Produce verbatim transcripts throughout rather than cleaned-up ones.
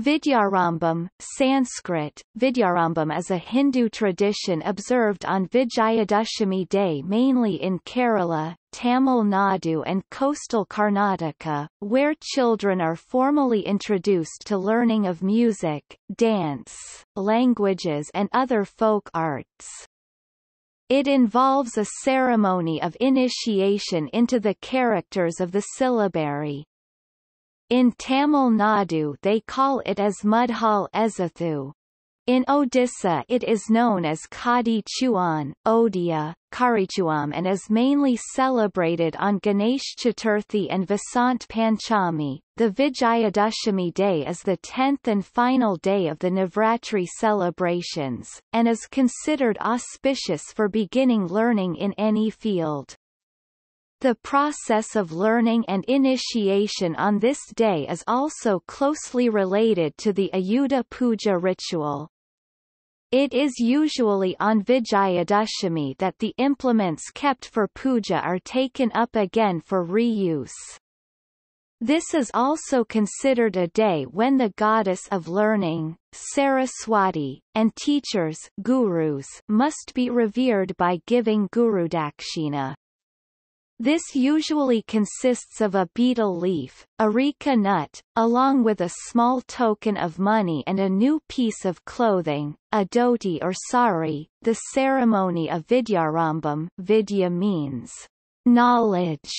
Vidyarambham, Sanskrit, Vidyarambham is a Hindu tradition observed on Vijayadashami day mainly in Kerala, Tamil Nadu and coastal Karnataka, where children are formally introduced to learning of music, dance, languages and other folk arts. It involves a ceremony of initiation into the characters of the syllabary. In Tamil Nadu they call it as Mudhal Ezhathu. In Odisha it is known as Khadi Chuan, Odia, Karichuam and is mainly celebrated on Ganesh Chaturthi and Vasant Panchami. The Vijayadashami day is the tenth and final day of the Navratri celebrations, and is considered auspicious for beginning learning in any field. The process of learning and initiation on this day is also closely related to the Ayudha Puja ritual. It is usually on Vijayadashami that the implements kept for puja are taken up again for reuse. This is also considered a day when the goddess of learning, Saraswati, and teachers, gurus, must be revered by giving gurudakshina. This usually consists of a betel leaf, areca nut, along with a small token of money and a new piece of clothing, a dhoti or sari. The ceremony of Vidyarambham, Vidya means knowledge.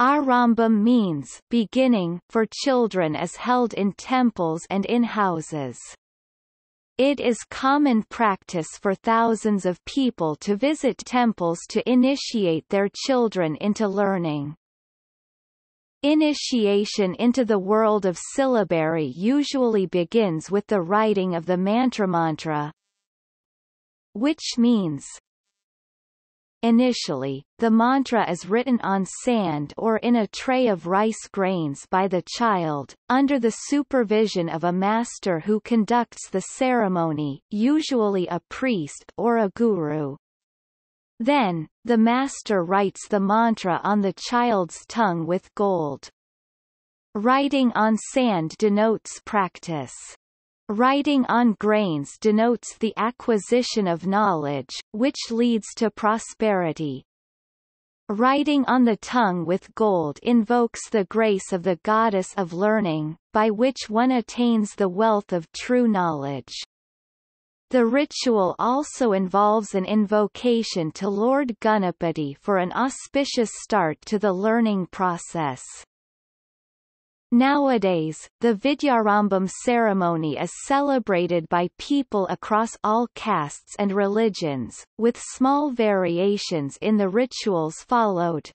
Arambham means beginning for children is held in temples and in houses. It is common practice for thousands of people to visit temples to initiate their children into learning. Initiation into the world of syllabary usually begins with the writing of the mantramantra, which means initially, the mantra is written on sand or in a tray of rice grains by the child, under the supervision of a master who conducts the ceremony, usually a priest or a guru. Then, the master writes the mantra on the child's tongue with gold. Writing on sand denotes practice. Writing on grains denotes the acquisition of knowledge, which leads to prosperity. Writing on the tongue with gold invokes the grace of the goddess of learning, by which one attains the wealth of true knowledge. The ritual also involves an invocation to Lord Ganapati for an auspicious start to the learning process. Nowadays, the Vidyarambham ceremony is celebrated by people across all castes and religions, with small variations in the rituals followed.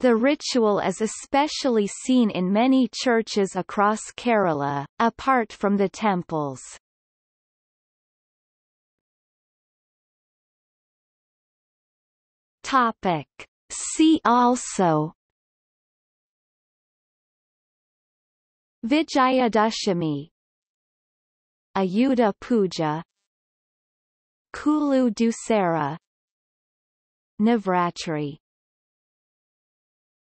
The ritual is especially seen in many churches across Kerala, apart from the temples. Topic. See also: Vijayadashami, Ayudha Puja, Kulu Dusara, Navratri.